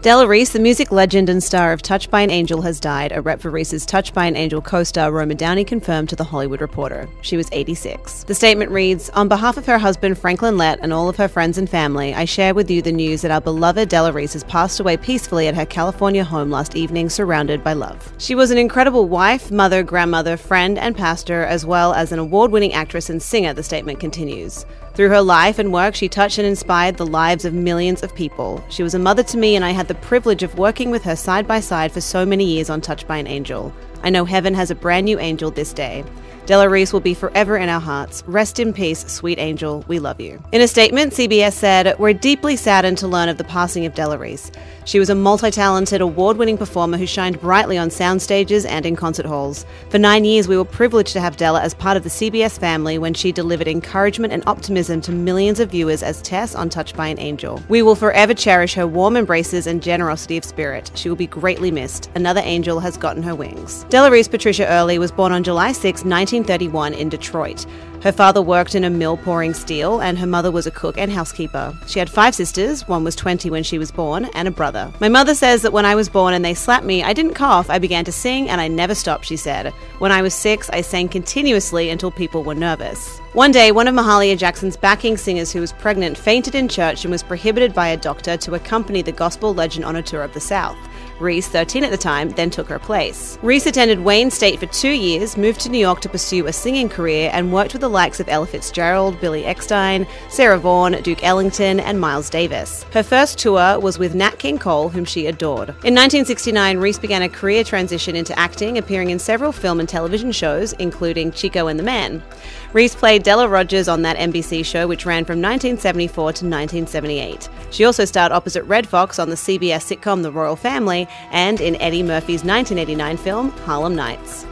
Della Reese, the music legend and star of Touched by an Angel, has died. A rep for Reese's Touched by an Angel co-star Roma Downey confirmed to The Hollywood Reporter. She was 86. The statement reads, "On behalf of her husband Franklin Lett and all of her friends and family, I share with you the news that our beloved Della Reese has passed away peacefully at her California home last evening, surrounded by love. She was an incredible wife, mother, grandmother, friend, and pastor, as well as an award-winning actress and singer," the statement continues. "Through her life and work, she touched and inspired the lives of millions of people. She was a mother to me, and I had the privilege of working with her side by side for so many years on Touched by an Angel. I know heaven has a brand new angel this day. Della Reese will be forever in our hearts. Rest in peace, sweet angel. We love you." In a statement, CBS said, "We're deeply saddened to learn of the passing of Della Reese. She was a multi-talented, award-winning performer who shined brightly on sound stages and in concert halls. For 9 years, we were privileged to have Della as part of the CBS family when she delivered encouragement and optimism to millions of viewers as Tess on Touched by an Angel. We will forever cherish her warm embraces and generosity of spirit. She will be greatly missed. Another angel has gotten her wings." Della Reese Patricia Early was born on July 6, 1931 in Detroit. Her father worked in a mill pouring steel, and her mother was a cook and housekeeper. She had 5 sisters, one was 20 when she was born, and a brother. "My mother says that when I was born and they slapped me, I didn't cough, I began to sing, and I never stopped," she said. "When I was 6, I sang continuously until people were nervous." One day, one of Mahalia Jackson's backing singers who was pregnant fainted in church and was prohibited by a doctor to accompany the gospel legend on a tour of the South. Reese, 13 at the time, then took her place. Reese attended Wayne State for 2 years, moved to New York to pursue a singing career, and worked with the likes of Ella Fitzgerald, Billy Eckstein, Sarah Vaughan, Duke Ellington, and Miles Davis. Her first tour was with Nat King Cole, whom she adored. In 1969, Reese began a career transition into acting, appearing in several film and television shows, including Chico and the Man. Reese played Della Rogers on that NBC show, which ran from 1974 to 1978. She also starred opposite Red Fox on the CBS sitcom The Royal Family, and in Eddie Murphy's 1989 film, Harlem Nights.